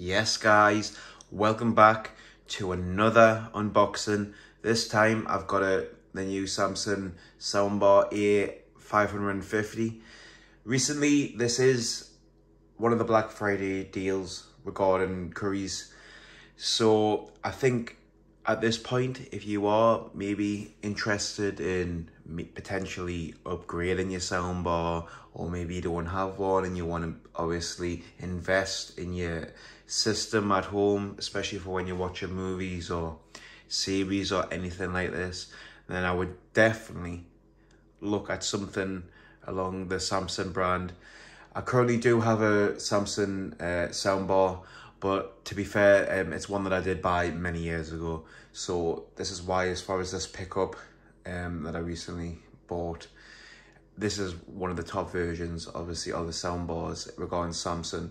Yes guys, welcome back to another unboxing. This time I've got the new Samsung soundbar A550. Recently, this is one of the Black Friday deals regarding Currys. So I think at this point, if you are maybe interested in potentially upgrading your soundbar, or maybe you don't have one and you want to obviously invest in your system at home, especially for when you're watching movies or series or anything like this, then I would definitely look at something along the Samsung brand. I currently do have a Samsung soundbar, but to be fair, it's one that I did buy many years ago, so this is why, as far as this pickup that I recently bought, this is one of the top versions obviously of the soundbars regarding Samsung.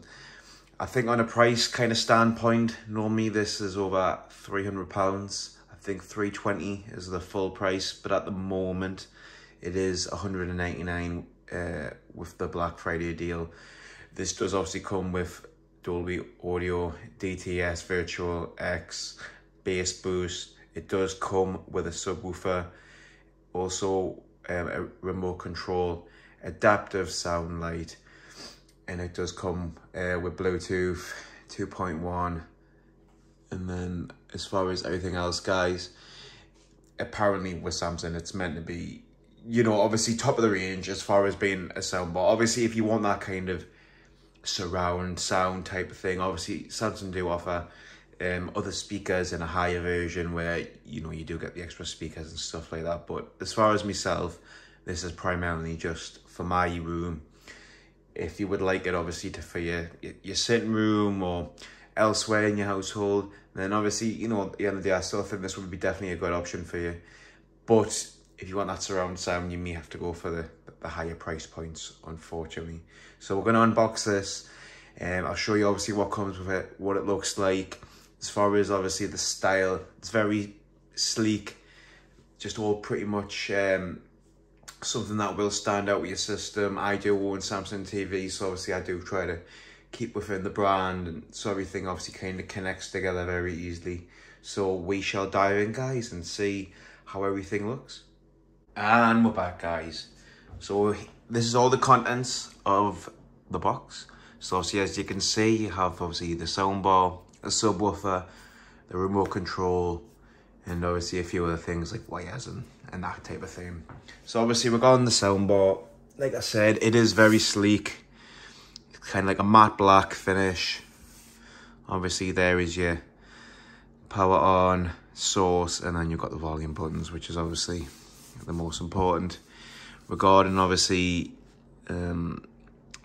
I think on a price kind of standpoint, normally this is over £300. I think £320 is the full price, but at the moment it is £199 with the Black Friday deal. This does obviously come with Dolby Audio, DTS Virtual:X, Bass Boost. It does come with a subwoofer, also a remote control, adaptive sound light, and it does come with Bluetooth 2.1. And then as far as everything else, guys, apparently with Samsung, it's meant to be, you know, obviously top of the range as far as being a soundbar. Obviously, if you want that kind of surround sound type of thing, obviously Samsung do offer other speakers in a higher version where, you know, you do get the extra speakers and stuff like that. But as far as myself, this is primarily just for my room. If you would like it obviously to for your sitting room or elsewhere in your household, then obviously, you know, at the end of the day, I still think this would be definitely a good option for you. But if you want that surround sound, you may have to go for the higher price points, unfortunately. So we're going to unbox this, and I'll show you obviously what comes with it, what it looks like. As far as obviously the style, it's very sleek, just all pretty much something that will stand out with your system. I do own Samsung TV, so obviously I do try to keep within the brand, and so everything obviously kind of connects together very easily. So we shall dive in, guys, and see how everything looks. And we're back, guys. So this is all the contents of the box. So obviously, as you can see, you have obviously the soundbar, a subwoofer, the remote control, and obviously a few other things like wires and that type of thing. So obviously regarding the soundbar, like I said, it is very sleek. It's kind of like a matte black finish. Obviously there is your power on, source, and then you've got the volume buttons, which is obviously the most important. Regarding obviously the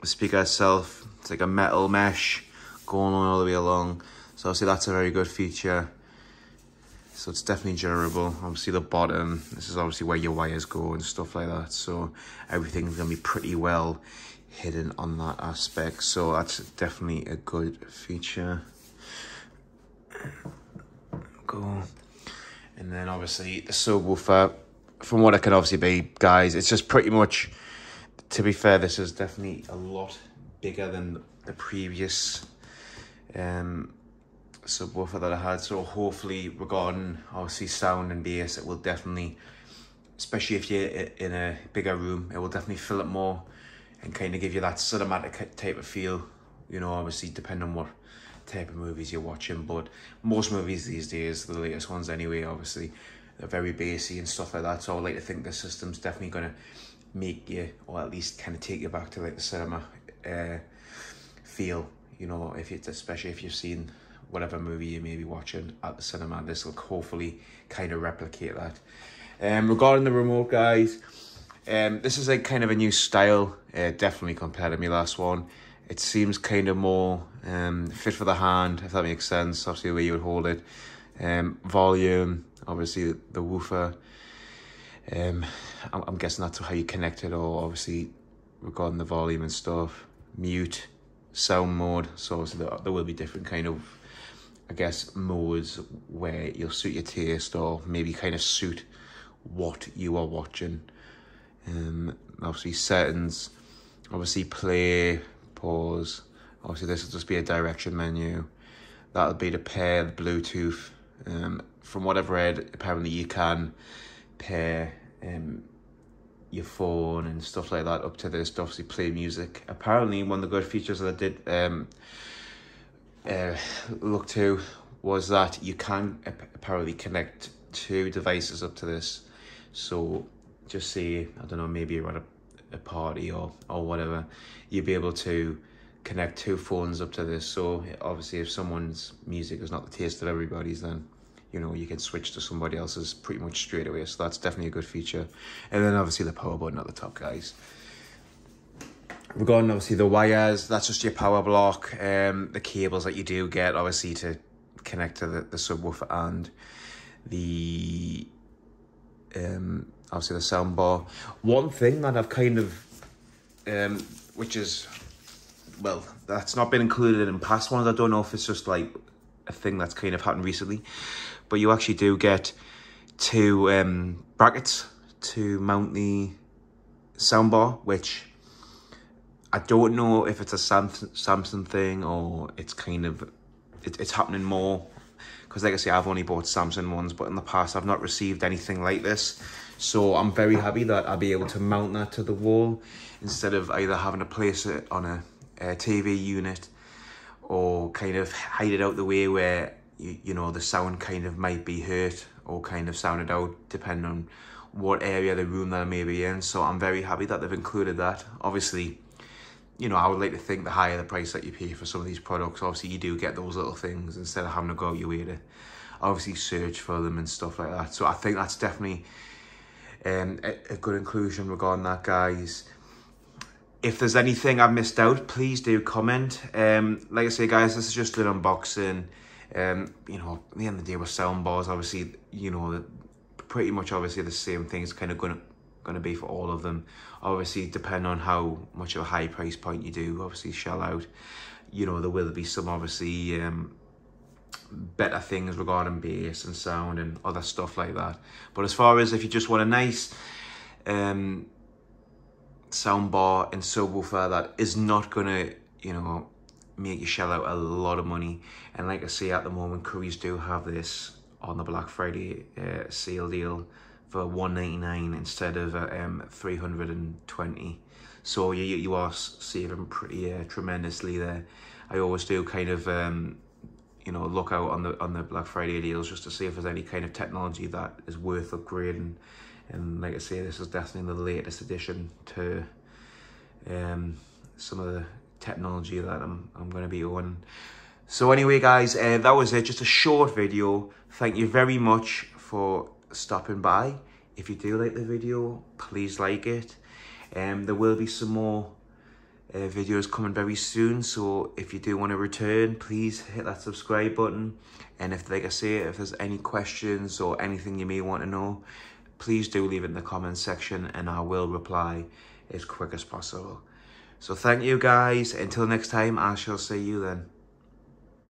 speaker itself, it's like a metal mesh going on all the way along, so obviously that's a very good feature. So it's definitely durable. Obviously the bottom, this is obviously where your wires go and stuff like that, so everything's gonna be pretty well hidden on that aspect, so that's definitely a good feature. Go, and then obviously the subwoofer, from what it can obviously be, guys, it's just pretty much, to be fair, this is definitely a lot bigger than the previous subwoofer that I had. So hopefully regarding obviously sound and bass, it will definitely, especially if you're in a bigger room, it will definitely fill it more and kind of give you that cinematic type of feel, you know, obviously depending on what type of movies you're watching. But most movies these days, the latest ones anyway, obviously they're very bassy and stuff like that, so I like to think the system's definitely going to make you, or at least kind of take you back to like the cinema feel, you know, if it's, especially if you've seen whatever movie you may be watching at the cinema, this will hopefully kind of replicate that. Regarding the remote, guys, this is like kind of a new style, definitely compared to my last one. It seems kind of more fit for the hand, if that makes sense, obviously the way you would hold it. Volume, obviously the woofer, I'm guessing that's how you connect it all, obviously regarding the volume and stuff. Mute, sound mode, so obviously there will be different kind of, I guess, modes where you'll suit your taste, or maybe kind of suit what you are watching. Obviously settings, obviously play, pause, obviously this will just be a direction menu, that'll be to pair the Bluetooth. From what I've read, apparently you can pair your phone and stuff like that up to this stuff, so you play music. Apparently one of the good features that I did look to was that you can apparently connect two devices up to this. So just say, I don't know, maybe you're at a party or whatever, you'll be able to connect two phones up to this. So obviously if someone's music is not the taste of everybody's, then you know, you can switch to somebody else's pretty much straight away. So that's definitely a good feature. And then obviously the power button at the top, guys. Regarding obviously the wires, that's just your power block, the cables that you do get obviously to connect to the subwoofer and the obviously the sound bar. One thing that I've kind of which is, well, that's not been included in past ones, I don't know if it's just like a thing that's kind of happened recently, but you actually do get two brackets to mount the soundbar, which I don't know if it's a Samsung thing or it's kind of it's happening more, because like I say, I've only bought Samsung ones, but in the past I've not received anything like this. So I'm very happy that I'll be able to mount that to the wall instead of either having to place it on a TV unit or kind of hide it out the way where you know the sound kind of might be hurt or kind of sounded out depending on what area of the room that I may be in. So I'm very happy that they've included that. Obviously, you know, I would like to think the higher the price that you pay for some of these products, obviously you do get those little things instead of having to go out your way to obviously search for them and stuff like that. So I think that's definitely a good inclusion regarding that, guys. If there's anything I've missed out, please do comment. Like I say, guys, this is just an unboxing. You know, at the end of the day with soundbars, obviously, you know, pretty much obviously the same thing is kind of going to be for all of them. Obviously, depending on how much of a high price point you do, obviously shell out. You know, there will be some obviously better things regarding bass and sound and other stuff like that. But as far as if you just want a nice soundbar and subwoofer that is not gonna, you know, make you shell out a lot of money, and like I say, at the moment Currys do have this on the Black Friday sale deal for $199 instead of $320, so you are saving pretty tremendously there. I always do kind of you know, look out on the Black Friday deals just to see if there's any kind of technology that is worth upgrading. And like I say, this is definitely the latest addition to some of the technology that I'm going to be on. So anyway, guys, that was it. Just a short video. Thank you very much for stopping by. If you do like the video, please like it. There will be some more videos coming very soon. So if you do want to return, please hit that subscribe button. And if, like I say, if there's any questions or anything you may want to know, please do leave it in the comments section and I will reply as quick as possible. So thank you, guys. Until next time, I shall see you then.